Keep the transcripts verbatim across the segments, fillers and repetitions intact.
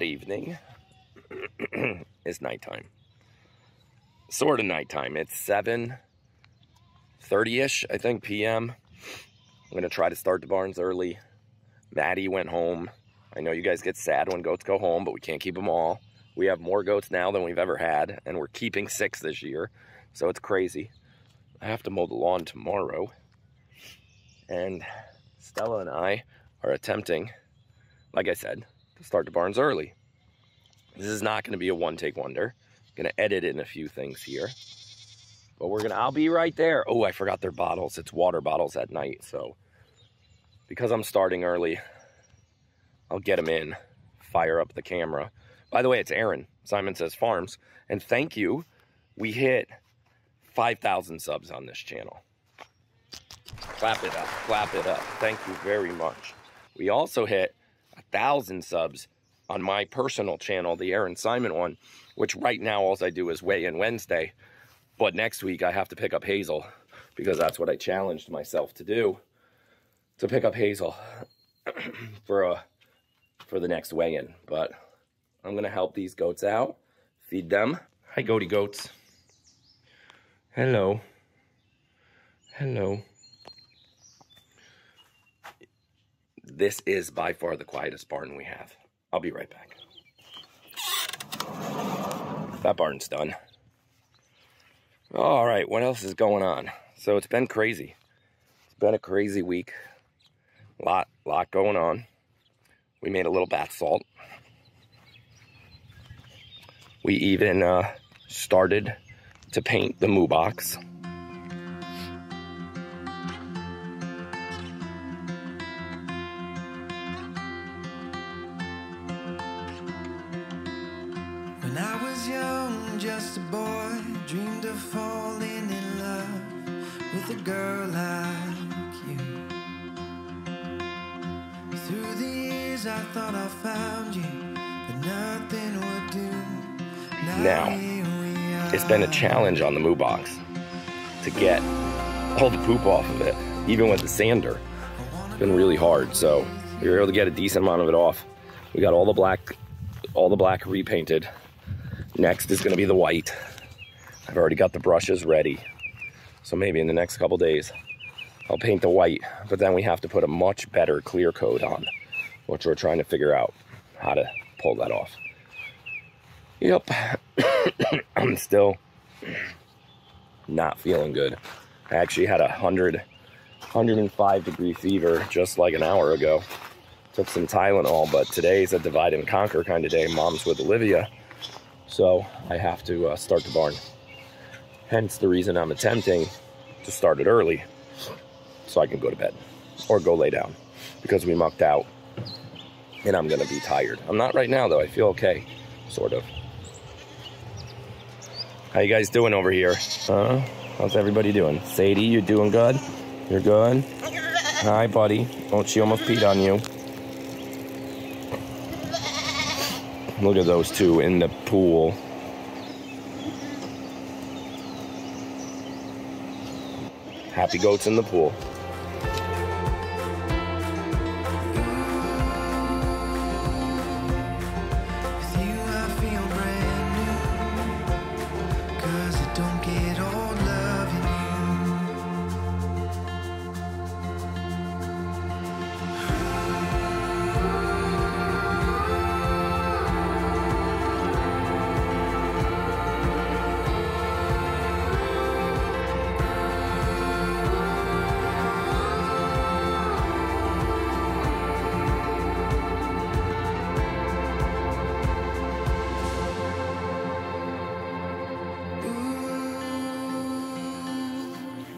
Good evening. It's nighttime. Sort of nighttime. It's seven thirty-ish, I think, p m. I'm going to try to start the barns early. Maddie went home. I know you guys get sad when goats go home, but we can't keep them all. We have more goats now than we've ever had, and we're keeping six this year, so it's crazy. I have to mow the lawn tomorrow, and Stella and I are attempting, like I said, to start the barns early. This is not going to be a one-take wonder. I'm going to edit in a few things here, but we're going to, I'll be right there. Oh, I forgot their bottles. It's water bottles at night, so because I'm starting early, I'll get them in, fire up the camera. By the way, it's Aaron, Simon Says Farms, and thank you. We hit five thousand subs on this channel. Clap it up, clap it up. Thank you very much. We also hit one thousand subs on my personal channel, the Aaron Simon one, which right now all I do is weigh in Wednesday, but next week I have to pick up Hazel because that's what I challenged myself to do, to pick up Hazel for, a, for the next weigh-in, but I'm going to help these goats out, feed them. Hi, goaty goats. Hello. Hello. This is by far the quietest barn we have. I'll be right back. That barn's done. All right, what else is going on? So it's been crazy. It's been a crazy week. Lot, lot going on. We made a little bath salt. We even uh, started to paint the Moo Box. When I was young, just a boy, dreamed of falling in love with a girl like you. Through the years I thought I found you, but nothing would do. Now, it's been a challenge on the Moo Box to get all the poop off of it, even with the sander. It's been really hard, so we were able to get a decent amount of it off. We got all the black, all the black repainted. Next is gonna be the white. I've already got the brushes ready, so maybe in the next couple days, I'll paint the white, but then we have to put a much better clear coat on, which we're trying to figure out how to pull that off. Yep, I'm still not feeling good. I actually had a one hundred, one oh five degree fever just like an hour ago. Took some Tylenol, but today's a divide and conquer kind of day. Mom's with Olivia, so I have to uh, start the barn. Hence the reason I'm attempting to start it early so I can go to bed or go lay down because we mucked out and I'm gonna be tired. I'm not right now though, I feel okay, sort of. How you guys doing over here? Huh? How's everybody doing? Sadie, you're doing good? You're good? Hi, buddy. Oh, she almost peed on you. Look at those two in the pool. Happy goats in the pool.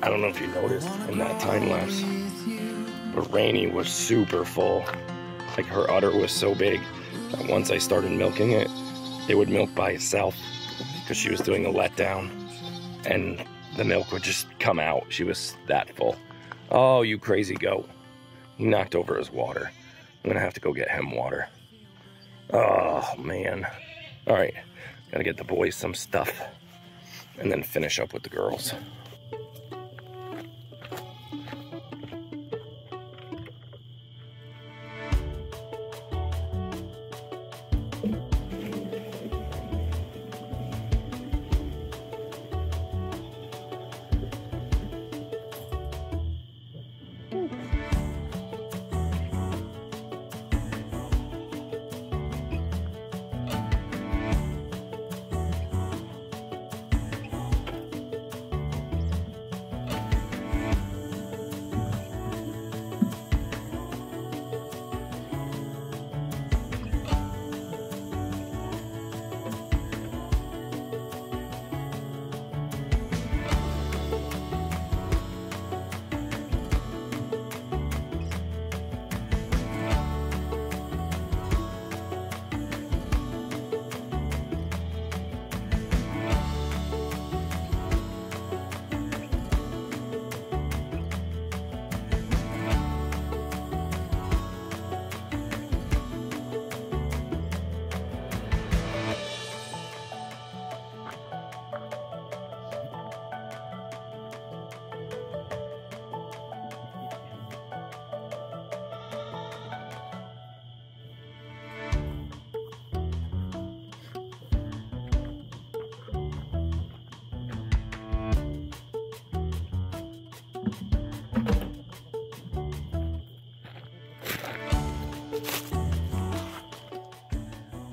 I don't know if you noticed in that time lapse, but Rainey was super full. Like her udder was so big that once I started milking it, it would milk by itself because she was doing a letdown and the milk would just come out. She was that full. Oh, you crazy goat. He knocked over his water. I'm gonna have to go get him water. Oh man. All right, gotta get the boys some stuff and then finish up with the girls.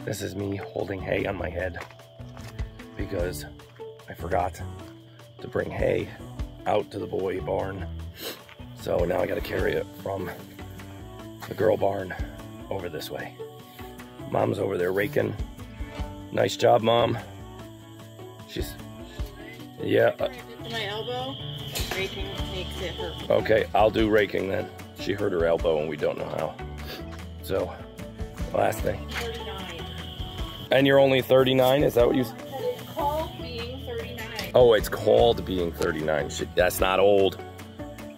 This is me holding hay on my head because I forgot to bring hay out to the boy barn. So now I gotta carry it from the girl barn over this way. Mom's over there raking. Nice job, Mom. She's, yeah. I did to my elbow, raking makes it hurt. Okay, I'll do raking then. She hurt her elbow and we don't know how. So, last thing. And you're only thirty-nine? Is that what you said? It's called being thirty-nine. Oh, it's called being thirty-nine. Shit, that's not old.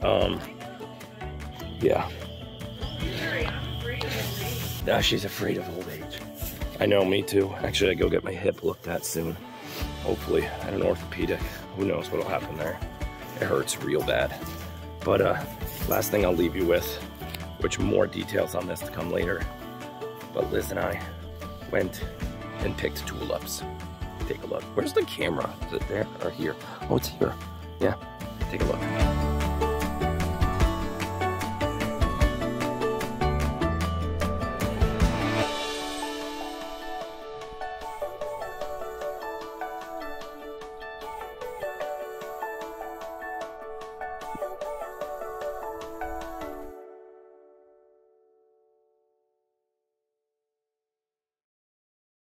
Um, yeah. Now she's afraid of old age. I know, me too. Actually, I go get my hip looked at soon. Hopefully, at an orthopedic. Who knows what'll happen there. It hurts real bad. But uh, last thing I'll leave you with, which more details on this to come later. But Liz and I went and picked tulips. Take a look. Where's the camera? Is it there or here? Oh, it's here. Yeah, take a look.